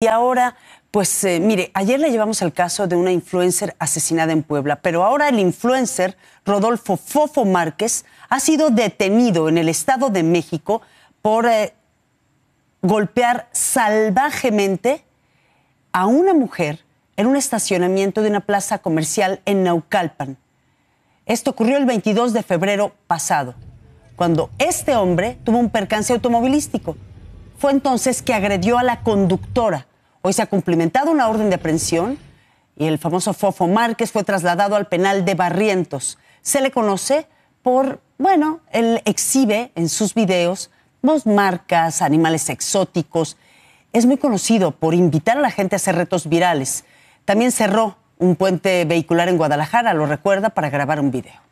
Y ahora, pues mire, ayer le llevamos el caso de una influencer asesinada en Puebla, pero ahora el influencer Rodolfo Fofo Márquez ha sido detenido en el Estado de México por golpear salvajemente a una mujer en un estacionamiento de una plaza comercial en Naucalpan. Esto ocurrió el 22 de febrero pasado, cuando este hombre tuvo un percance automovilístico. Fue entonces que agredió a la conductora. Hoy se ha cumplimentado una orden de aprehensión y el famoso Fofo Márquez fue trasladado al penal de Barrientos. Se le conoce por, bueno, él exhibe en sus videos dos marcas, animales exóticos. Es muy conocido por invitar a la gente a hacer retos virales. También cerró un puente vehicular en Guadalajara, lo recuerda, para grabar un video.